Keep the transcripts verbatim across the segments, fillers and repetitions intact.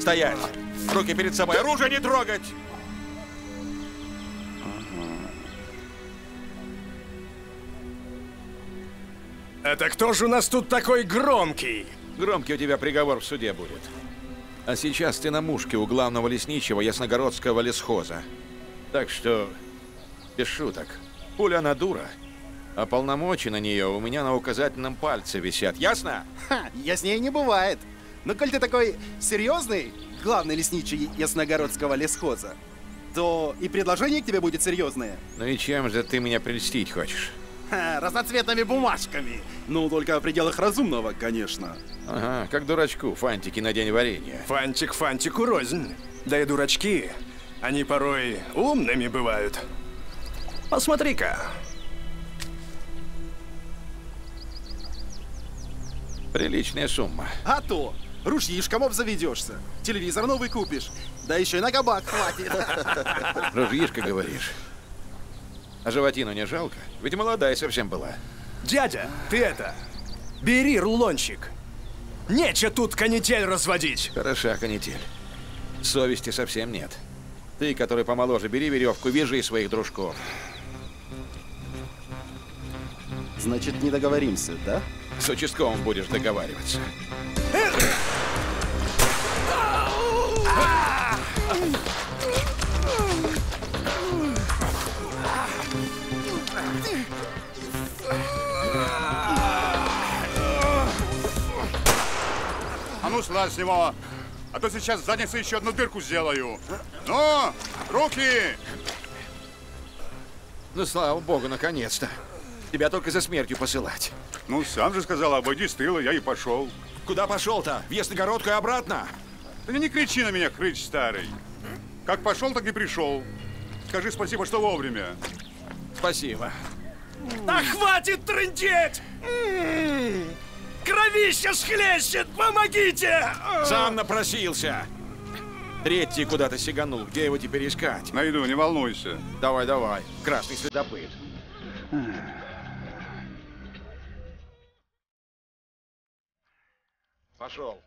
Стоять! Руки перед собой, оружие не трогать! Это кто же у нас тут такой громкий? Громкий у тебя приговор в суде будет. А сейчас ты на мушке у главного лесничего Ясногородского лесхоза. Так что, без шуток, пуля на дура, а полномочия на нее у меня на указательном пальце висят, ясно? Ха, яснее не бывает. Но коль ты такой серьезный, главный лесничий Ясногородского лесхоза, то и предложение к тебе будет серьезное. Ну и чем же ты меня прельстить хочешь? Ха, разноцветными бумажками. Ну, только в пределах разумного, конечно. Ага, как дурачку, фантики на день варенья. Фантик фантику рознь. Да и дурачки, они порой умными бывают. Посмотри-ка. Приличная сумма. А то! Ружьишком обзаведешься, телевизор новый купишь, да еще и на кабак хватит. Ружьишка, говоришь? А животину не жалко? Ведь молодая совсем была. Дядя, ты это, бери рулончик. Нечего тут канитель разводить. Хороша канитель. Совести совсем нет. Ты, который помоложе, бери веревку, вяжи своих дружков. Значит, не договоримся, да? С участковым будешь договариваться. А ну слазь с него, а то сейчас в задницу еще одну дырку сделаю. Ну, руки! Ну, слава богу, наконец-то. Тебя только за смертью посылать. Ну, сам же сказал, обойди с тыла, я и пошел. Куда пошел-то? В Ясногородку и обратно? Да не кричи на меня, хрыч старый. Как пошел, так и пришел. Скажи спасибо, что вовремя. Спасибо. Да хватит трындеть! Кровища схлещет, помогите! Сам напросился. Третий куда-то сиганул, где его теперь искать? Найду, не волнуйся. Давай, давай, красный следопыт. Пошел.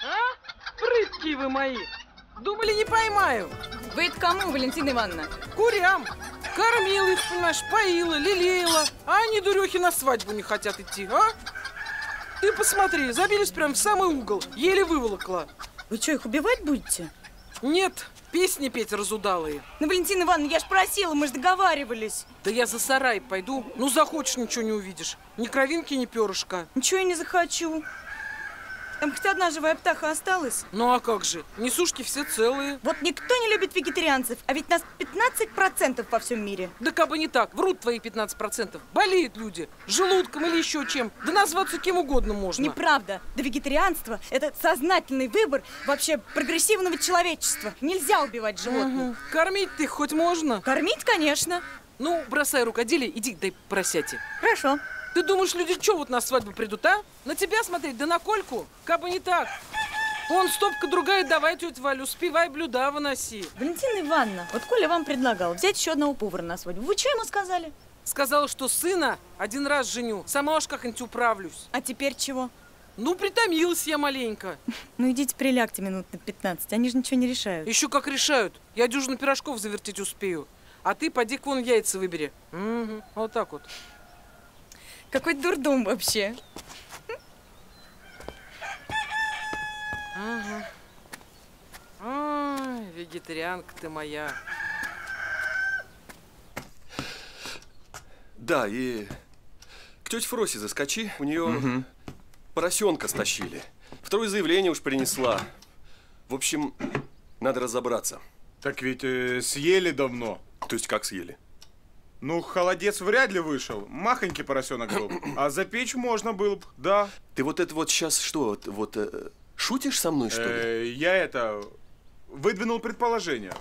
А? Прытки вы мои! Думали, не поймаю. Вы это кому, Валентина Ивановна? Курям. Кормила их, понимаешь, поила, лелеяла. А они, дурехи, на свадьбу не хотят идти, а? Ты посмотри, забились прям в самый угол. Еле выволокла. Вы что, их убивать будете? Нет, песни петь разудалые. Ну, Валентина Ивановна, я ж просила, мы же договаривались. Да я за сарай пойду. Ну, захочешь, ничего не увидишь. Ни кровинки, ни перышка. Ничего я не захочу. Там хоть одна живая птаха осталась. Ну а как же? Несушки все целые. Вот никто не любит вегетарианцев, а ведь нас пятнадцать процентов по всем мире. Да как бы не так, врут твои пятнадцать процентов. Болеют люди, желудком или еще чем. Да назваться кем угодно можно. Неправда. Да вегетарианство – это сознательный выбор вообще прогрессивного человечества. Нельзя убивать животных. Угу. Кормить-то их хоть можно? Кормить, конечно. Ну, бросай рукоделие, иди дай поросяти. Хорошо. Ты думаешь, люди что вот на свадьбу придут, а? На тебя смотреть, да на Кольку? Кабы не так. Вон стопка другая, давай, тетя Валю, спевай, блюда выноси. Валентина Ивановна, вот Коля вам предлагал взять еще одного повара на свадьбу. Вы что ему сказали? Сказала, что сына один раз женю, сама уж как-нибудь управлюсь. А теперь чего? Ну, притомилась я маленько. Ну, идите прилягте минут на пятнадцать, они же ничего не решают. Еще как решают. Я дюжину пирожков завертеть успею. А ты поди-ка вон яйца выбери. Угу. Вот так вот. Какой дурдом вообще. Ага. Ай, вегетарианка ты моя. Да, и к тете Фросе заскочи. У нее угу. поросенка стащили. Второе заявление уж принесла. В общем, надо разобраться. Так ведь э, съели давно. То есть как съели? Ну, холодец вряд ли вышел. Махонький поросенок был. А запечь можно было бы, да. Ты вот это вот сейчас что, вот э, шутишь со мной, что ли? Э, я это выдвинул предположение.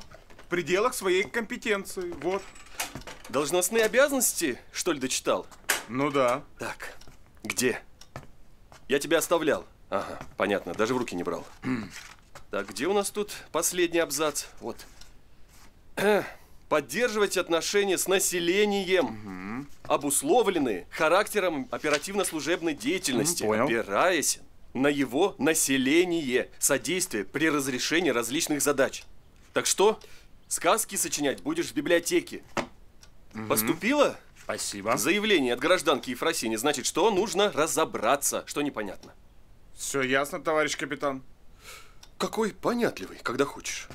В пределах своей компетенции, вот. Должностные обязанности, что ли, дочитал? Ну да. Так, где? Я тебя оставлял. Ага, понятно, даже в руки не брал. Так, где у нас тут последний абзац? Вот. Поддерживать отношения с населением, угу. обусловленные характером оперативно-служебной деятельности, понял. Опираясь на его население, содействие при разрешении различных задач. Так что, сказки сочинять будешь в библиотеке. Угу. Поступило? Спасибо. Заявление от гражданки Ефросинии, значит, что нужно разобраться, что непонятно. Все ясно, товарищ капитан. Какой понятливый, когда хочешь.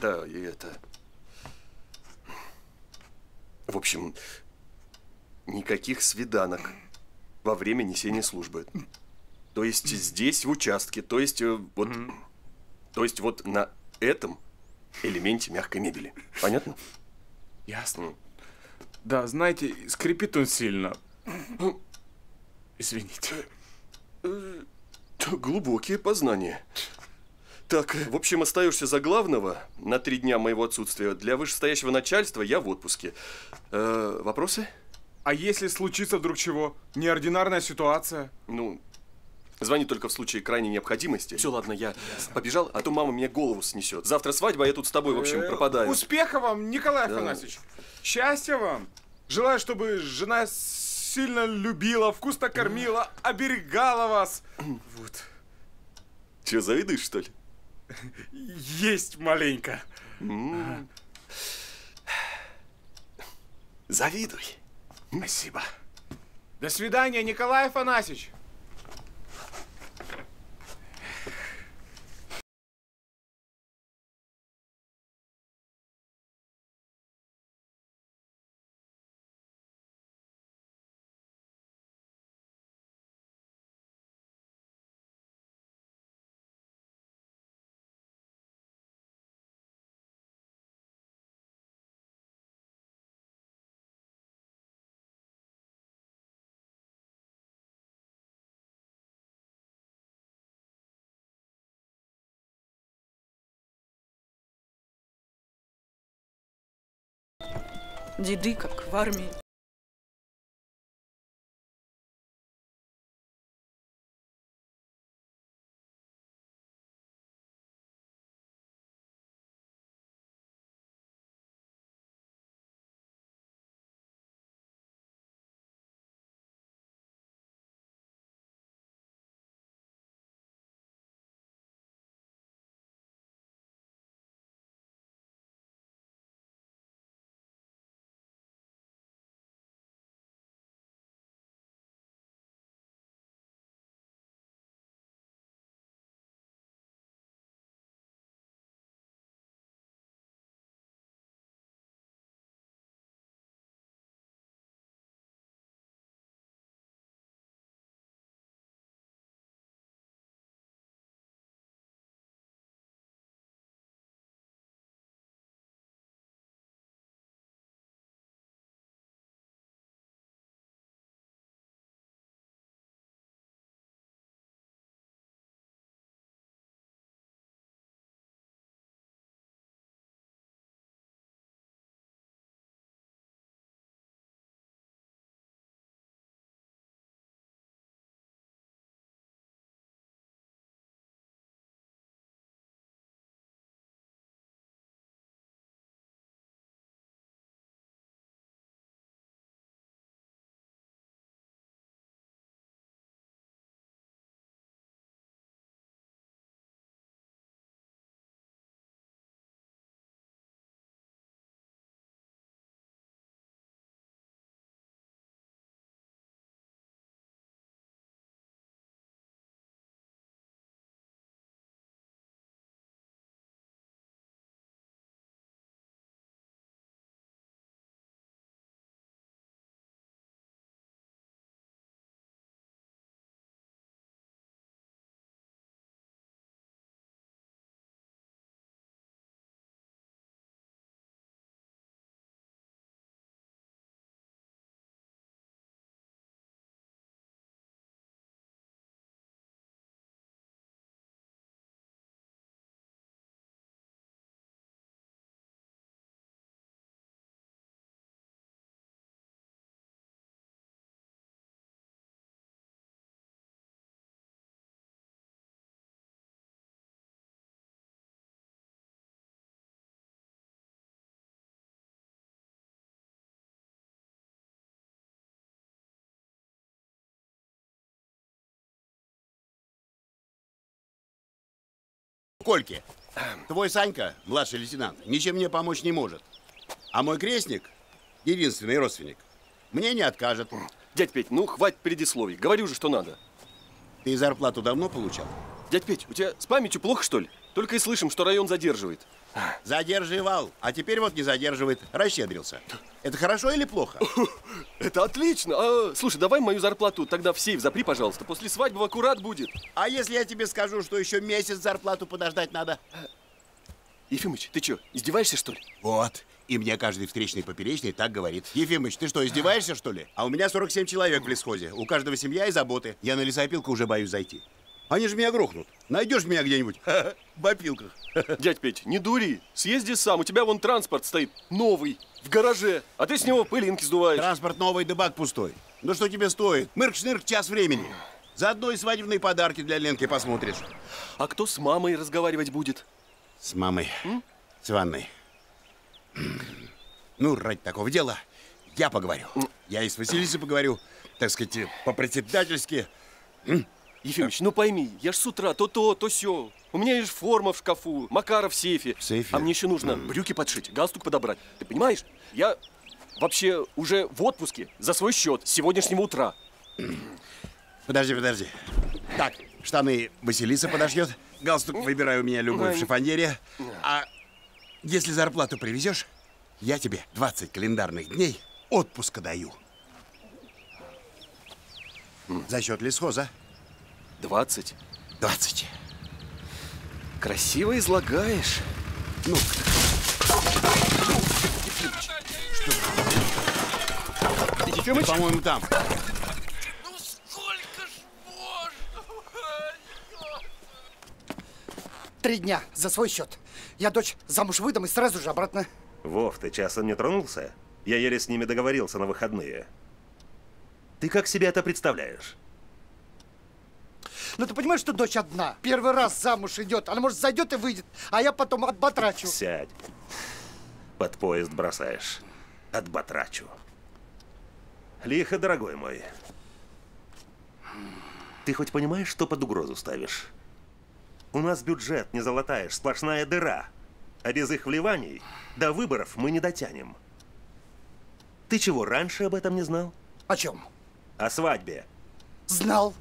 Да, и это… В общем, никаких свиданок во время несения службы. То есть здесь, в участке, то есть вот… То есть вот на этом элементе мягкой мебели. Понятно? Ясно. Да, знаете, скрипит он сильно. Извините. Глубокие познания. Так, в общем, остаешься за главного на три дня моего отсутствия. Для вышестоящего начальства я в отпуске. Э, вопросы? А если случится вдруг чего? Неординарная ситуация? Ну, звони только в случае крайней необходимости. Все, ладно, я Ясно. побежал, а то мама мне голову снесет. Завтра свадьба, а я тут с тобой, в общем, пропадаю. Успеха вам, Николай Афанасьевич. Да. Счастья вам. Желаю, чтобы жена сильно любила, вкусно кормила, оберегала вас. Вот. Че, завидуешь, что ли? Есть маленько. Mm. Завидуй. Спасибо. До свидания, Николай Афанасьевич. Деды, как в армии. Кольке. Твой Санька, младший лейтенант, ничем мне помочь не может. А мой крестник, единственный родственник, мне не откажет. Дядь Петь, ну хватит предисловий. Говорю же, что надо. Ты зарплату давно получал? Дядь Петь, у тебя с памятью плохо, что ли? Только и слышим, что район задерживает. Задерживал, а теперь вот не задерживает. Расщедрился. Это хорошо или плохо? Это отлично. А, слушай, давай мою зарплату тогда в сейф запри, пожалуйста. После свадьбы аккурат будет. А если я тебе скажу, что еще месяц зарплату подождать надо? Ефимыч, ты что, издеваешься, что ли? Вот. И мне каждый встречный поперечный так говорит. Ефимыч, ты что, издеваешься, что ли? А у меня сорок семь человек в лесхозе. У каждого семья и заботы. Я на лесопилку уже боюсь зайти. Они же меня грохнут. Найдешь меня где-нибудь в опилках. Дядь Петь, не дури. Съезди сам. У тебя вон транспорт стоит новый, в гараже. А ты с него пылинки сдуваешь. Транспорт новый, да бак пустой. Ну что тебе стоит? Мырк-шнырк, час времени. Заодно и свадебные подарки для Ленки посмотришь. А кто с мамой разговаривать будет? С мамой. М? С ванной. Ну, ради такого дела я поговорю. Я и с Василисой поговорю. Так сказать, по-председательски. Ефимович, ну пойми, я ж с утра то-то, то сё. У меня лишь форма в шкафу, Макара в сейфе. В сейфе? А мне еще нужно брюки подшить, галстук подобрать. Ты понимаешь? Я вообще уже в отпуске за свой счет с сегодняшнего утра. Подожди, подожди. Так, штаны Василиса подошьет, галстук выбирай у меня любой в шифоньере. А если зарплату привезешь, я тебе двадцать календарных дней отпуска даю. За счет лесхоза. Двадцать? Двадцать. Красиво излагаешь. Ну-ка. Ефимыч? По-моему, там. Ну сколько ж можно? Три дня за свой счет. Я дочь замуж выдам и сразу же обратно. Вов, ты часом не тронулся? Я еле с ними договорился на выходные. Ты как себе это представляешь? Ну ты понимаешь, что дочь одна? Первый раз замуж идет. Она, может, зайдет и выйдет, а я потом отбатрачу. Сядь. Под поезд бросаешь. Отбатрачу. Лихо, дорогой мой. Ты хоть понимаешь, что под угрозу ставишь? У нас бюджет не золотаешь, сплошная дыра. А без их вливаний до выборов мы не дотянем. Ты чего, раньше об этом не знал? О чем? О свадьбе. Знал.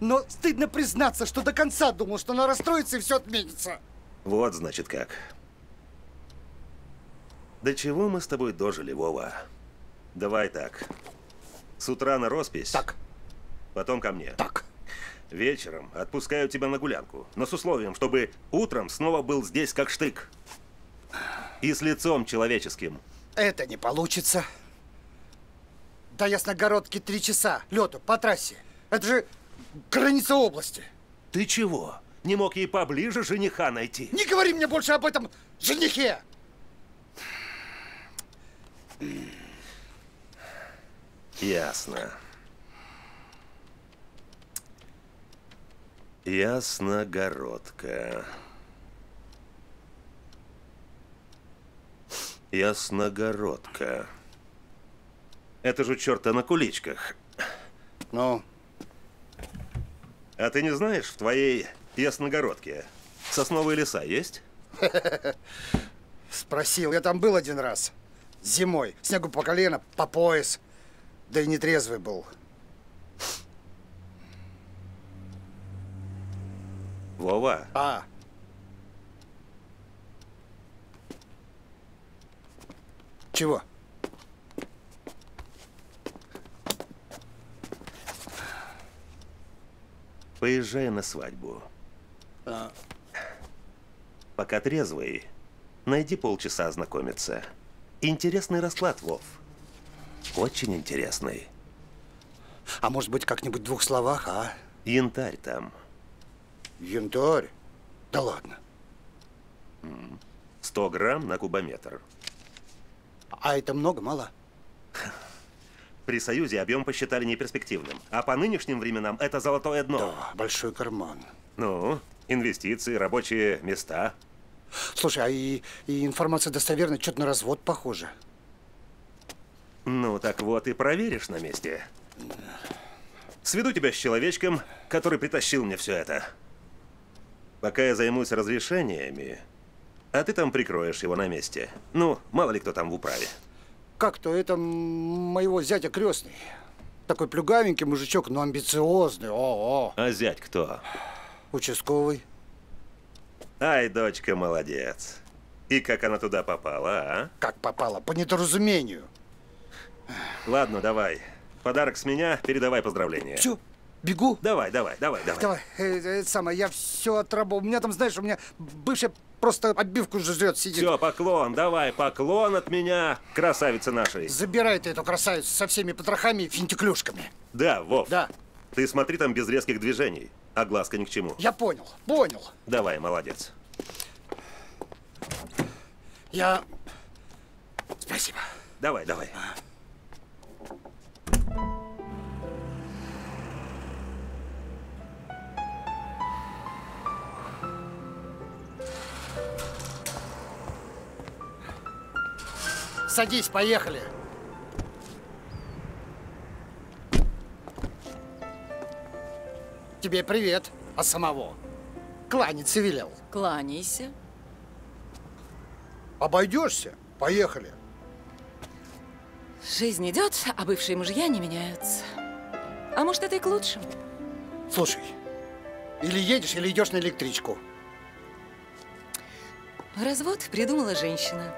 Но стыдно признаться, что до конца думал, что она расстроится и все отменится. Вот, значит, как. До чего мы с тобой дожили, Вова? Давай так. С утра на роспись. Так. Потом ко мне. Так. Вечером отпускаю тебя на гулянку, но с условием, чтобы утром снова был здесь как штык. И с лицом человеческим. Это не получится. До Ясногородки три часа лету по трассе. Это же... граница области. Ты чего? Не мог ей поближе жениха найти? Не говори мне больше об этом женихе! Ясно. Ясногородка. Ясногородка. Это же черта на куличках. Ну? А ты не знаешь, в твоей Ясногородке сосновые леса есть? Спросил. Я там был один раз. Зимой. Снегу по колено, по пояс. Да и нетрезвый был. Вова. А. Чего? Поезжай на свадьбу. А. Пока трезвый, найди полчаса ознакомиться. Интересный расклад, Вов. Очень интересный. А может быть, как-нибудь в двух словах, а? Янтарь там. Янтарь? Да ладно. сто грамм на кубометр. А это много, мало? При Союзе объем посчитали неперспективным, а по нынешним временам это золотое дно. Да, большой карман. Ну, инвестиции, рабочие места. Слушай, а и, и информация достоверная, что-то на развод похоже. Ну, так вот и проверишь на месте. Сведу тебя с человечком, который притащил мне все это. Пока я займусь разрешениями, а ты там прикроешь его на месте. Ну, мало ли кто там в управе. Как-то это моего зятя крестный. Такой плюгавенький мужичок, но амбициозный. О-о. А зять кто? Участковый. Ай, дочка, молодец. И как она туда попала, а? Как попала? По недоразумению. Ладно, давай. Подарок с меня, передавай поздравления. Все, бегу. Давай, давай, давай, давай. Давай, это самое, я все отрабатываю. У меня там, знаешь, у меня бывшая просто отбивку жрет, сидит. Все, поклон, давай, поклон от меня, красавица нашей. Забирай ты эту красавицу со всеми потрохами и финтиклюшками. Да, Вов. Да. Ты смотри там без резких движений, а глазка ни к чему. Я понял, понял. Давай, молодец. Я… Спасибо. Давай, давай. Садись, поехали. Тебе привет, а самого кланяться велел. Кланяйся. Обойдешься? Поехали. Жизнь идет, а бывшие мужья не меняются. А может, это и к лучшему. Слушай, или едешь, или идешь на электричку. Развод придумала женщина.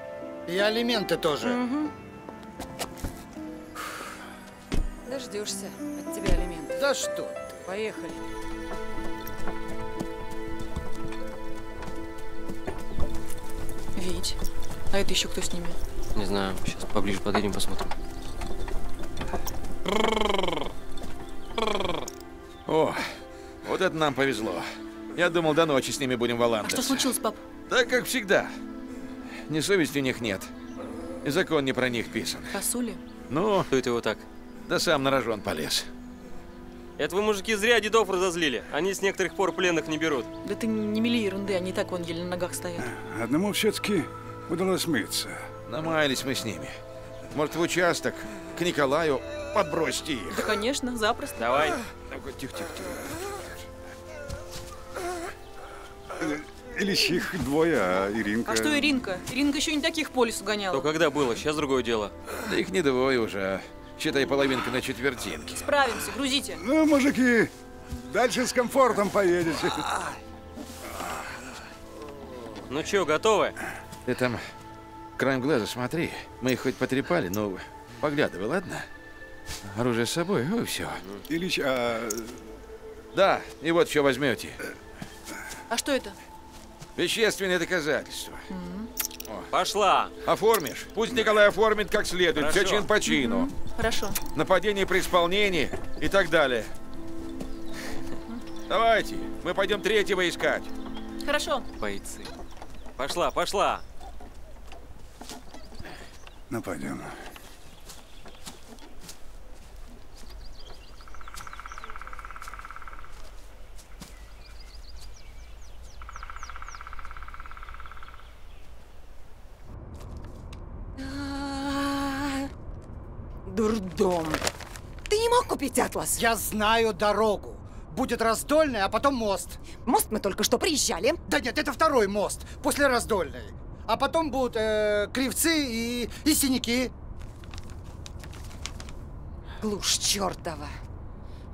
И алименты тоже. Угу. Дождешься от тебя алиментов. Да что ты. Поехали. Вить, а это еще кто с ними? Не знаю, сейчас поближе подъедем, посмотрим. О, вот это нам повезло. Я думал, до ночи с ними будем валандаться. А что случилось, пап? Так, как всегда. Ни совести у них нет. И закон не про них писан. Косули? Ну, кто это его так? Да сам на рожон полез. Это вы, мужики, зря дедов разозлили. Они с некоторых пор пленных не берут. Да ты не мели ерунды, они и так вон еле на ногах стоят. Одному все-таки удалось мыться. Намаялись мы с ними. Может, в участок к Николаю подбросьте их? Да, конечно, запросто. Давай. Тихо-тихо-тихо. Ильич, их двое, а Иринка… А что Иринка? Иринка еще не таких по лесу гоняла. То когда было, сейчас другое дело. Да их не двое уже. Считай, половинка на четвертинке. Справимся, грузите. Ну, мужики, дальше с комфортом поедете. Ну что, готовы? Ты там краем глаза смотри. Мы их хоть потрепали, но поглядывай, ладно? Оружие с собой, ну и все. Ильич, а… Да, и вот что возьмете. А что это? Вещественные доказательства. Mm-hmm. Пошла. Оформишь? Пусть Николай оформит как следует. Хорошо. Все чин по чину. Mm-hmm. Хорошо. Нападение при исполнении и так далее. Mm-hmm. Давайте, мы пойдем третьего искать. Хорошо. Бойцы. Пошла, пошла. Ну, пойдем. Дурдом. Ты не мог купить атлас? Я знаю дорогу. Будет Раздольная, а потом мост. Мост мы только что приезжали. Да нет, это второй мост, после Раздольной. А потом будут э, кривцы и, и синяки. Глушь чертова.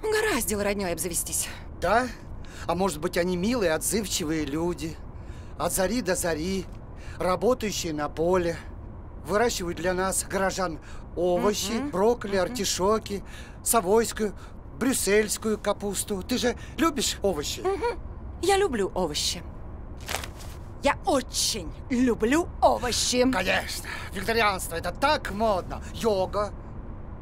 Угораздило роднёй обзавестись. Да? А может быть, они милые, отзывчивые люди. От зари до зари, работающие на поле. Выращивают для нас, горожан, овощи, mm-hmm. брокколи, mm-hmm. артишоки, совойскую, брюссельскую капусту. Ты же любишь овощи? Mm-hmm. Я люблю овощи. Я очень люблю овощи. Конечно. Викторианство – это так модно. Йога.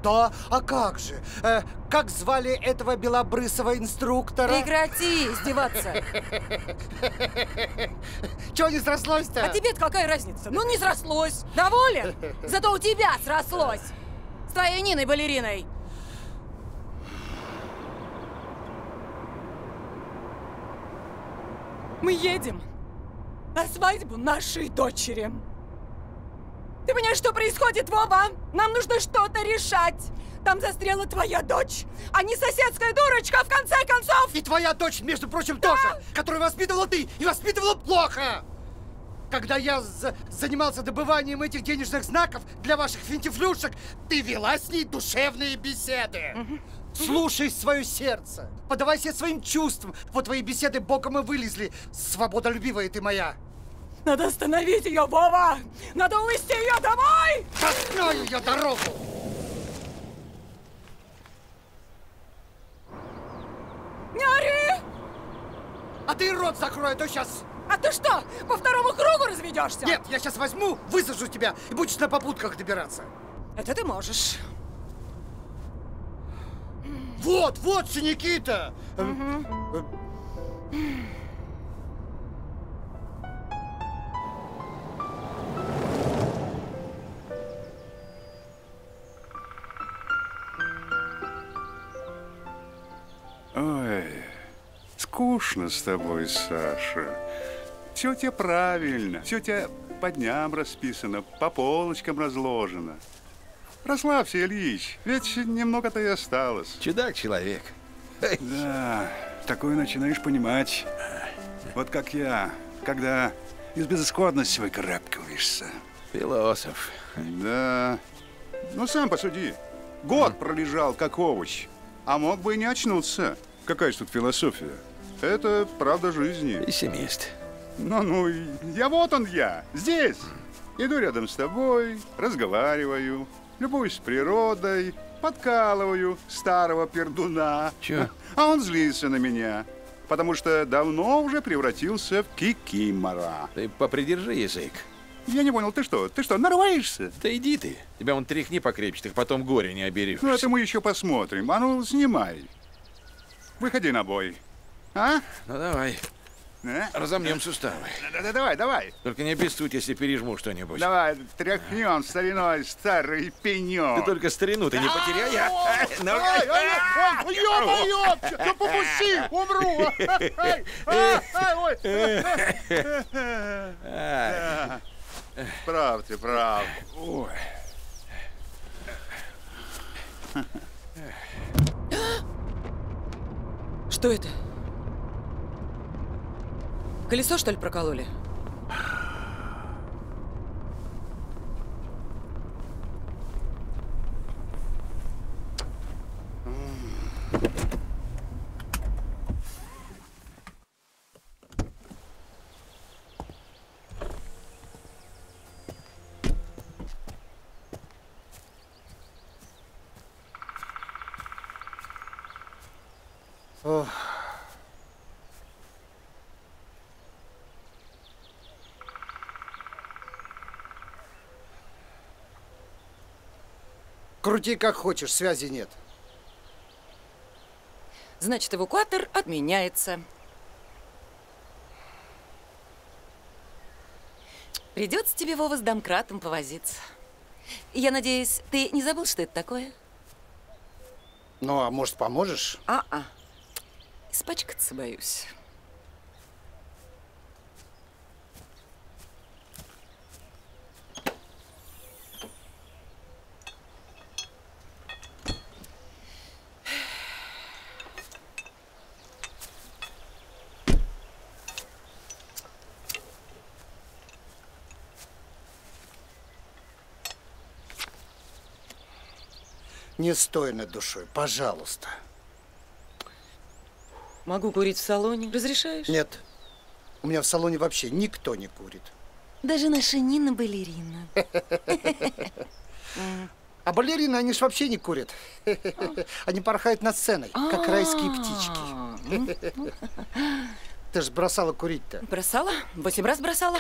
Да, а как же? Э, как звали этого белобрысого инструктора? Прекрати издеваться. Чего не срослось-то? А тебе-то какая разница? Ну, не срослось. Доволен? Зато у тебя срослось. С твоей Ниной-балериной. Мы едем на свадьбу нашей дочери. Ты понимаешь, что происходит, Вова? Нам нужно что-то решать. Там застряла твоя дочь, а не соседская дурочка, в конце концов! И твоя дочь, между прочим, да? тоже, которую воспитывала ты и воспитывала плохо! Когда я за занимался добыванием этих денежных знаков для ваших финтифлюшек, ты вела с ней душевные беседы. Угу. Слушай свое сердце, поддавайся своим чувствам. Вот твои беседы боком и вылезли, свободолюбивая ты моя. Надо остановить ее, Вова! Надо увезти ее домой! Открою ее дорогу! Не ори! А ты рот закрой, а то сейчас... А ты что, по второму кругу разведешься? Нет, я сейчас возьму, высажу тебя и будешь на попутках добираться. Это ты можешь. Вот, вот синяки-то! Угу. Ой, скучно с тобой, Саша. Тетя правильно. Тетя по дням расписана, по полочкам разложена. Расслабься, Ильич, ведь немного-то и осталось. Чудак-человек. Да, такое начинаешь понимать. Вот как я, когда из безысходности выкарабкиваешься. Философ. Да. Ну, сам посуди. Год пролежал, как овощ. А мог бы и не очнуться. Какая же тут философия? Это правда жизни. Пессимист. Ну-ну, я вот он я, здесь. Иду рядом с тобой, разговариваю, любуюсь природой, подкалываю старого пердуна. Чё? А он злится на меня, потому что давно уже превратился в кикимора. Ты попридержи язык. Я не понял, ты что? Ты что, нарываешься? Да иди ты. Тебя вон тряхни покрепче, так потом горе не оберешься. Ну, это мы еще посмотрим. А ну, снимай. Выходи на бой. А? Ну, давай. А? Разомнем суставы. Да-да-да, давай, давай. Только не обессудь, если пережму что-нибудь. Давай, тряхнем стариной старый пенек. Ты только старину-то не потеряй. Ё-моё! Да попусти! Умру! Ой! Прав ты, прав. Ой. Что это? Колесо, что ли, прокололи? Ох. Крути как хочешь, связи нет. Значит, эвакуатор отменяется. Придется тебе, Вова, с домкратом повозиться. Я надеюсь, ты не забыл, что это такое? Ну, а может, поможешь? А-а. Испачкаться боюсь. Не стой над душой, пожалуйста. Могу курить в салоне. Разрешаешь? Нет. У меня в салоне вообще никто не курит. Даже наша Нина-балерина. А балерины, они же вообще не курят. Они порхают над сценой, как райские птички. Ты же бросала курить-то. Бросала? Восемь раз бросала.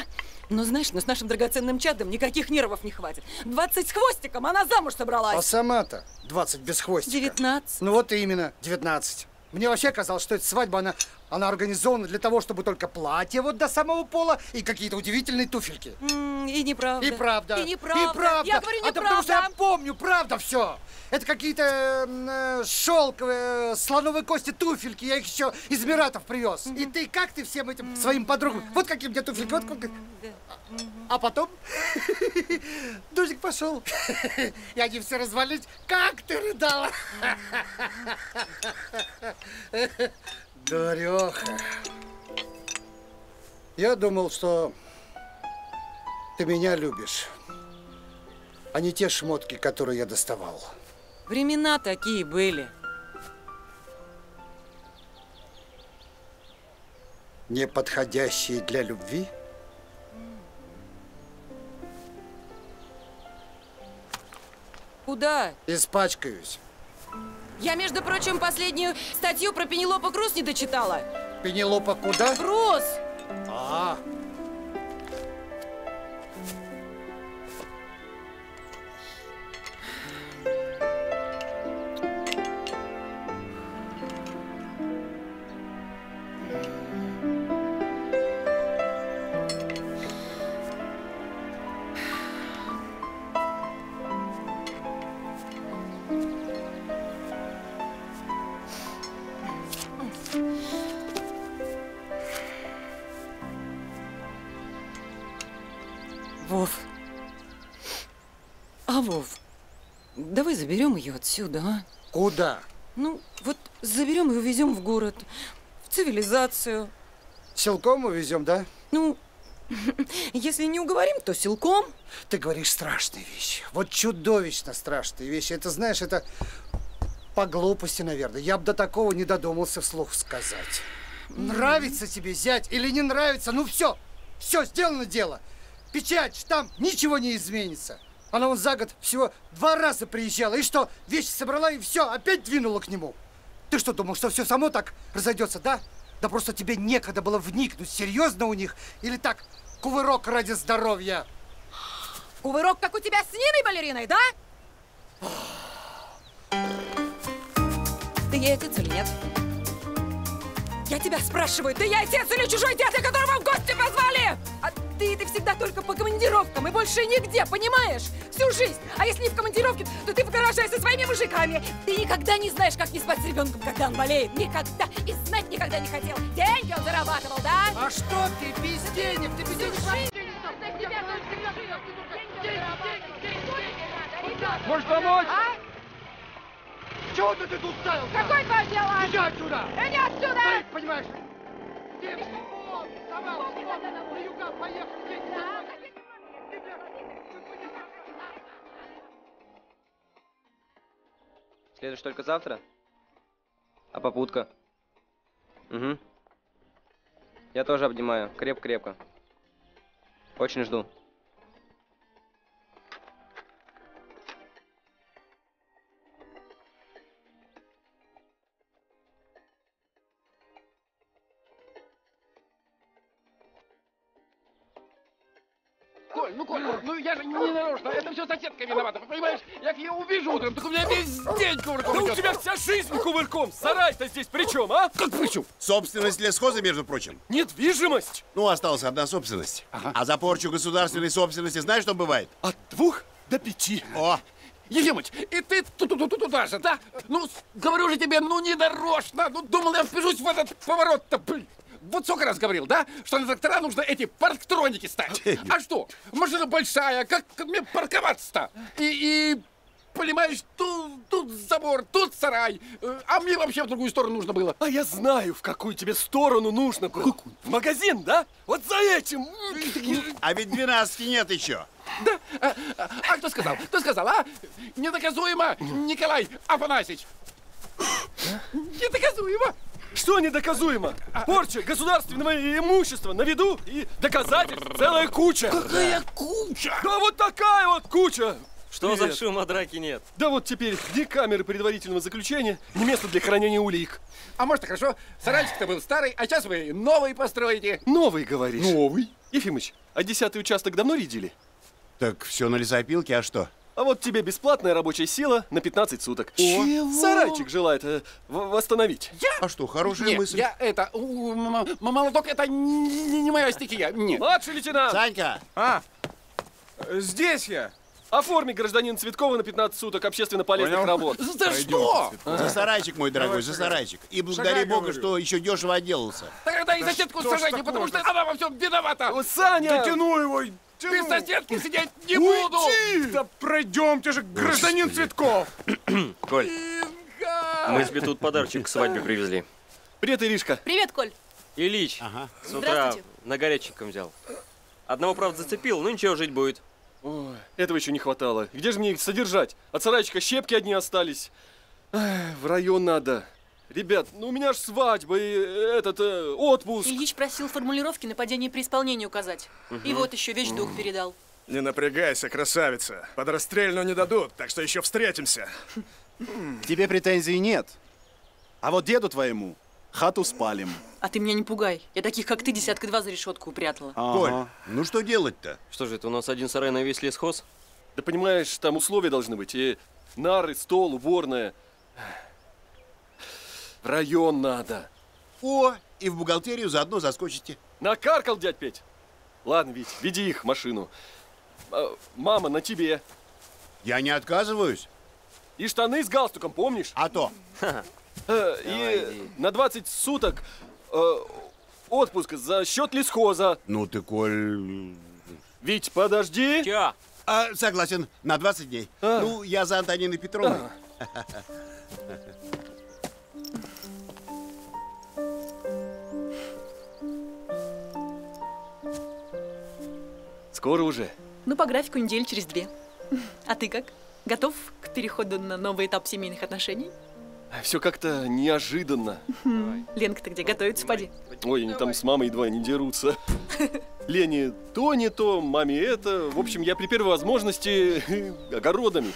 Но знаешь, но с нашим драгоценным чадом никаких нервов не хватит. Двадцать с хвостиком она замуж собралась. А сама-то двадцать без хвостика. Девятнадцать. Ну вот именно, девятнадцать. Мне вообще казалось, что эта свадьба, она Она организована для того, чтобы только платье вот до самого пола и какие-то удивительные туфельки. Mm, и неправда. И правда. И неправда. И правда. Я говорю, неправда. А потому что я помню, правда все. Это какие-то э, шелковые, слоновые кости туфельки. Я их еще из Эмиратов привез. Mm-hmm. И ты, как ты всем этим mm-hmm. своим подругам? Mm-hmm. Вот какие у меня туфельки. Mm-hmm. Вот как... mm-hmm. А потом дождик пошел. И они все развалились. Как ты рыдала? Mm-hmm. Дуреха. Я думал, что ты меня любишь, а не те шмотки, которые я доставал. Времена такие были. Неподходящие для любви? Куда? Испачкаюсь. Я, между прочим, последнюю статью про Пенелопу Крус не дочитала. Пенелопа куда? Крус! А, -а, заберем ее отсюда, а? Куда? Ну, вот заберем и увезем в город, в цивилизацию. Силком увезем, да? Ну, если не уговорим, то силком. Ты говоришь страшные вещи. Вот чудовищно страшные вещи. Это, знаешь, это по глупости, наверное. Я бы до такого не додумался вслух сказать. Mm-hmm. Нравится тебе, зять, или не нравится? Ну, все. Все, сделано дело. Печать, штамп, ничего не изменится. Она он за год всего два раза приезжала. И что, вещи собрала и все, опять двинула к нему. Ты что, думал, что все само так разойдется, да? Да просто тебе некогда было вникнуть серьезно у них. Или так, кувырок ради здоровья. Кувырок, как у тебя с Ниной балериной, да? Ты ей отец или нет? Я тебя спрашиваю, ты я отец или чужой дядя, которого в гости позвали? А ты, ты всегда только по командировкам и больше нигде, понимаешь? Всю жизнь. А если не в командировке, то ты в гараже со своими мужиками. Ты никогда не знаешь, как не спать с ребенком, когда он болеет. Никогда. И знать никогда не хотел. Деньги он зарабатывал, да? А что ты без денег? Ты без денег. Можешь помочь? Чего ты тут ставил? Какой твое дело? Иди отсюда! Иди отсюда! Ты понимаешь? Где? Сама, на юга, поехали! Следуешь только завтра? А попутка? Угу. Я тоже обнимаю. Крепко-крепко. Очень жду. Соседка виновата, понимаешь? Я ее увижу утром, так у меня весь день кувырком. Да идет. У тебя вся жизнь кувырком. Сарай-то здесь при чем, а? Как при чем? Собственность лесхоза, между прочим. Недвижимость. Ну, осталась одна собственность. Ага. А за порчу государственной собственности знаешь, что бывает? От двух до пяти. О! Ефимыч, и ты туда же, да? Ну, говорю же тебе, ну, недорожно. Ну, думал, я впишусь в этот поворот-то, блин. Вот сколько раз говорил, да? Что на трактора нужно эти парктроники ставить. А что? Машина большая, как мне парковаться-то? И, и, понимаешь, тут, тут забор, тут сарай. А мне вообще в другую сторону нужно было. А я знаю, в какую тебе сторону нужно было. Какую? В магазин, да? Вот за этим. А ведь двенадцати нет еще. Да? А, а, а кто сказал? Кто сказал, а? Недоказуемо, Николай Афанасьевич. Недоказуемо. Что недоказуемо? Порча государственного имущества на виду и доказательств целая куча. Какая куча? Да вот такая вот куча. Что Привет. За шум, а драки нет? Да вот теперь ни камеры предварительного заключения, ни места для хранения улик. А может и хорошо, сарайчик-то был старый, а сейчас вы новый построите. Новый, говоришь? Новый. Ефимыч, а десятый участок давно рядили? Так все на лесопилке, а что? А вот тебе бесплатная рабочая сила на пятнадцать суток. Чего? Сарайчик желает э, восстановить. Я? А что, хорошая Нет, мысль? Я это, молоток, это не, не моя стихия. Нет. Младший лейтенант! Санька! А, здесь я. Оформи гражданин Цветкова на пятнадцать суток общественно полезных Понял? работ. За Пойдем, что? Цветков. За сарайчик, мой дорогой, Давай, за сарайчик. И благодари Шагай, бога, говорю. что еще дешево отделался. Тогда и за соседку сажайте, потому что она во всем виновата. О, Саня! Дотяну его! Ты в соседке сидеть не буду! Уйди! Да пройдемте же, гражданин Цветков! Коль, мы тебе тут подарочек к свадьбе привезли. Привет, Иришка. Привет, Коль. Ильич, ага. с утра на горяченьком взял. Одного, правда, зацепил, ну ничего, жить будет. Ой, этого еще не хватало. Где же мне их содержать? От сарайчика щепки одни остались. Эх, в район надо. Ребят, ну у меня ж свадьба и этот э, отпуск. Ильич просил формулировки нападения при исполнении указать. Угу. И вот еще вещдух угу. передал. Не напрягайся, красавица. Под расстрельную не дадут, так что еще встретимся. К тебе претензий нет. А вот деду твоему хату спалим. А ты меня не пугай. Я таких, как ты, десятка два за решетку упрятала. Ага. Коль, ну что делать-то? Что же это, у нас один сарай на весь лесхоз? Да понимаешь, там условия должны быть. И нары, стол, уборная. В район надо. О, и в бухгалтерию заодно заскочите. Накаркал, дядь Петь. Ладно, Вить, веди их в машину. Мама, на тебе. Я не отказываюсь. И штаны с галстуком, помнишь? А то. И на двадцать суток отпуск за счет лесхоза. Ну ты, Коль... Вить, подожди. Чё? Согласен, на двадцать дней. Ну, я за Антониной Петровной. Скоро уже? Ну, по графику недели через две. А ты как? Готов к переходу на новый этап семейных отношений? Все как-то неожиданно. Ленка-то где? Готовится, поди. Ой, они там с мамой едва не дерутся. Лене то, не то, маме это. В общем, я при первой возможности огородами.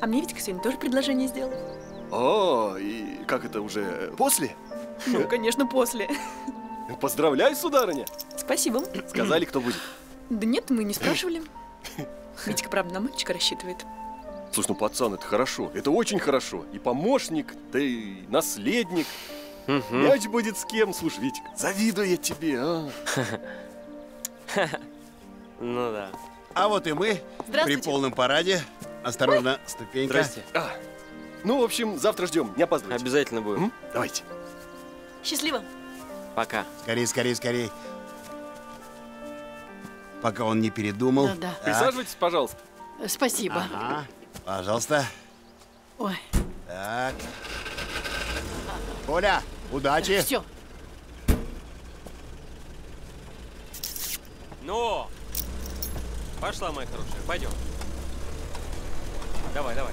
А мне ведь сегодня тоже предложение сделал. О, и как это уже? После? Ну, конечно, после. Поздравляю, сударыня. Спасибо. Сказали, кто будет. Да нет, мы не спрашивали. Витька, правда, на мальчика рассчитывает. Слушай, ну пацан, это хорошо. Это очень хорошо. И помощник, да и наследник. Угу. Мяч будет с кем. Слушай, Витик, завидую я тебе. А? Ну да. А вот и мы. При полном параде. Осторожно, Ой. ступенька. Здрасте. А, ну, в общем, завтра ждем. Не опаздывайте. Обязательно будем. М? Давайте. Счастливо. Пока. Скорей, скорей, скорей. Пока он не передумал. Ну, да. Присаживайтесь, пожалуйста. Спасибо. Ага. Пожалуйста. Ой. Так. Коля, удачи. Все. Ну, пошла, моя хорошая. Пойдем. Давай, давай.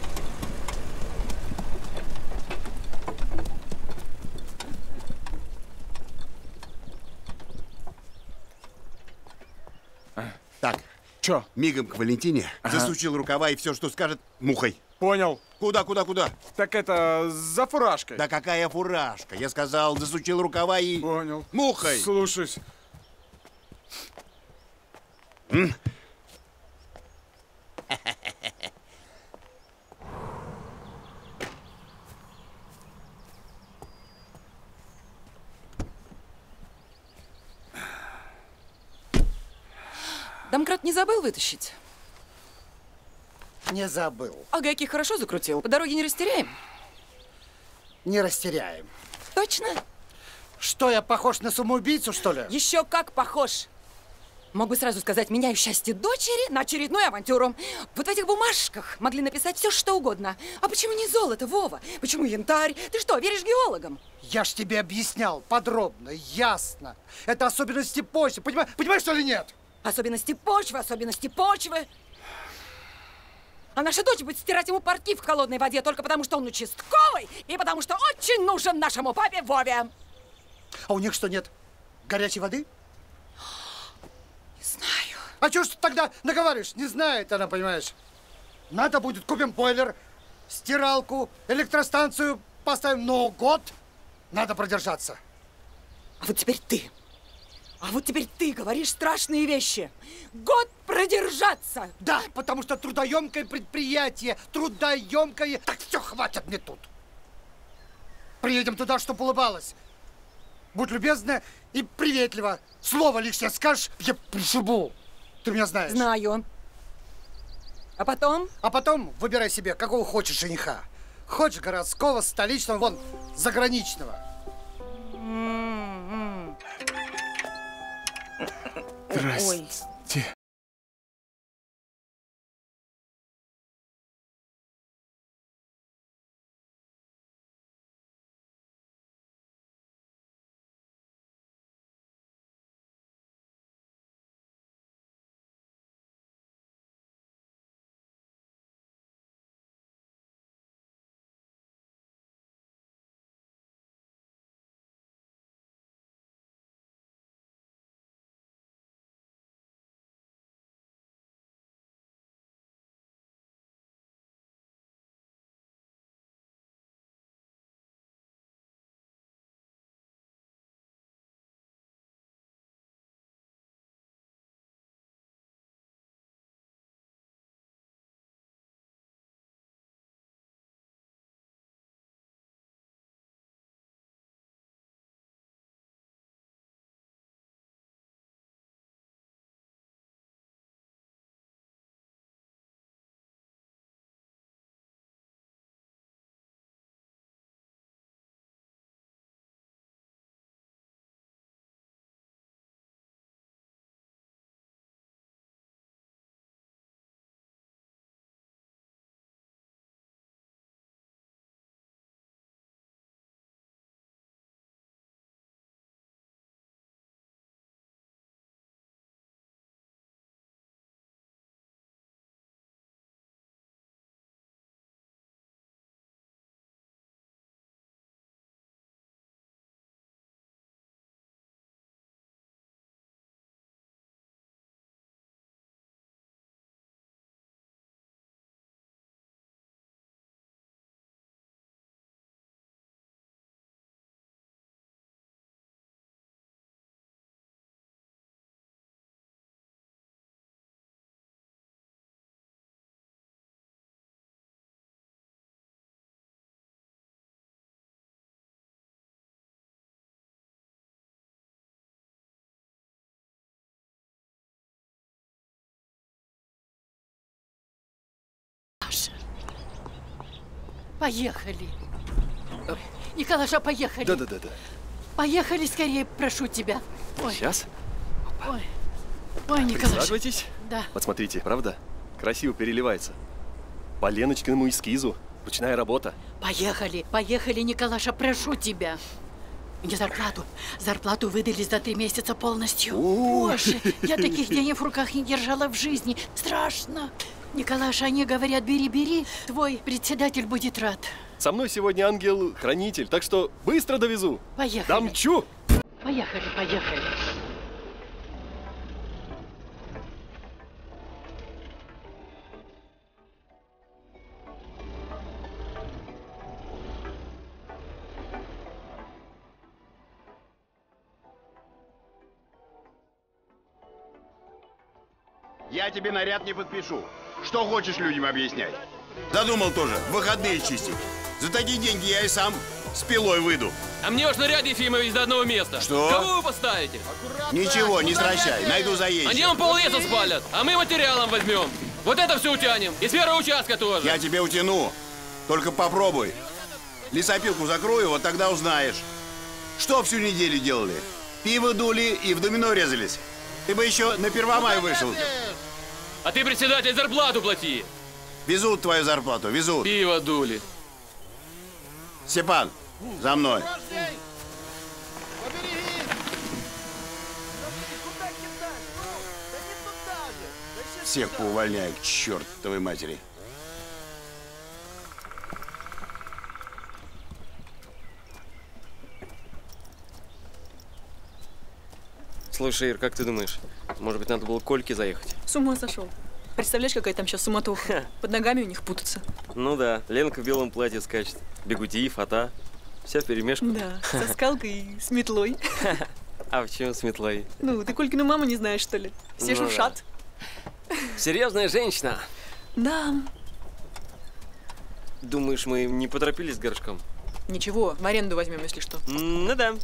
Так, чё? Мигом к Валентине, ага. засучил рукава и все, что скажет, мухой. Понял. Куда, куда, куда? Так это, за фуражкой. Да какая фуражка? Я сказал, засучил рукава и... Понял. Мухой. Слушаюсь. М? Домкрат не забыл вытащить? Не забыл. А гайки хорошо закрутил? По дороге не растеряем? Не растеряем. Точно? Что, я похож на самоубийцу, что ли? Еще как похож. Мог бы сразу сказать, меняю счастье дочери на очередную авантюру. Вот в этих бумажках могли написать все, что угодно. А почему не золото, Вова? Почему янтарь? Ты что, веришь геологам? Я ж тебе объяснял подробно, ясно. Это особенности почты. Понимаешь, понимаешь, что ли, нет? Особенности почвы, особенности почвы. А наша дочь будет стирать ему портки в холодной воде только потому, что он участковый и потому, что очень нужен нашему папе Вове. А у них что, нет горячей воды? Не знаю. А чего ж ты тогда наговариваешь? Не знает она, понимаешь. Надо будет, купим бойлер, стиралку, электростанцию поставим. Но год надо продержаться. А вот теперь ты. А вот теперь ты говоришь страшные вещи. Год продержаться! Да, потому что трудоемкое предприятие, трудоемкое. Так все, хватит мне тут. Приедем туда, чтобы улыбалась. Будь любезна и приветлива. Слово лишнее скажешь, я пришибу. Ты меня знаешь. Знаю. А потом? А потом выбирай себе, какого хочешь жениха. Хочешь городского, столичного, вон, заграничного. Mm-hmm. Здрасте. Ой. Поехали. А... Николаша, поехали. Да, да, да, да. Поехали скорее, прошу тебя. Ой. Сейчас. Опа. Ой, ой, Николаша. Да. Вот смотрите, правда? Красиво переливается. По Леночкиному эскизу. Ручная работа. Поехали, поехали, Николаша, прошу тебя. Мне зарплату. Зарплату выдали за три месяца полностью. Боже, я таких денег в руках не держала в жизни. Страшно. Николаша, они говорят, бери, бери, твой председатель будет рад. Со мной сегодня ангел-хранитель, так что быстро довезу. Поехали. Дамчу. Поехали, поехали. Я тебе наряд не подпишу. Что хочешь людям объяснять? Задумал тоже, выходные чистить. За такие деньги я и сам с пилой выйду. А мне уж наряд, Ефимович, до одного места. Что? Кого вы поставите? Аккуратно. Ничего, не сращай, найду заезд. Они вам поллеса спалят, а мы материалом возьмем. Вот это все утянем, и с первого участка тоже. Я тебе утяну, только попробуй. Лесопилку закрою, вот тогда узнаешь. Что всю неделю делали? Пиво дули и в домино резались. Ты бы еще на первомай вышел. А ты, председатель, зарплату плати. Везут твою зарплату, везут. Пиво дули. Степан, за мной. Всех поувольняю к чертовой матери. Слушай, Ир, как ты думаешь, может быть, надо было к Кольке заехать? С ума сошел. Представляешь, какая там сейчас суматоха. Под ногами у них путаться. Ну да, Ленка в белом платье скачет. Бигуди, фата. Вся в перемешку. Да, со скалкой и с метлой. А в чем с метлой? Ну, ты Колькину маму не знаешь, что ли? Все ну шуршат. Да. Серьезная женщина. Да. Думаешь, мы не поторопились с горшком? Ничего, в аренду возьмем, если что. Ну да.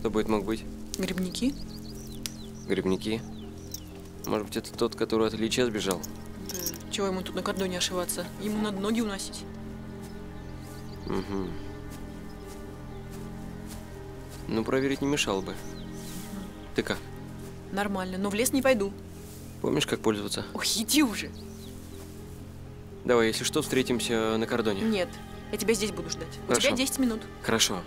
Кто бы это мог быть? Грибники. Грибники? Может быть, это тот, который от Ильича сбежал? Да. Чего ему тут на кордоне ошиваться? Ему надо ноги уносить. Угу. Ну, проверить не мешало бы. Ты как? Нормально, но в лес не пойду. Помнишь, как пользоваться? Ох, иди уже. Давай, если что, встретимся на кордоне. Нет, я тебя здесь буду ждать. Хорошо. У тебя десять минут. Хорошо.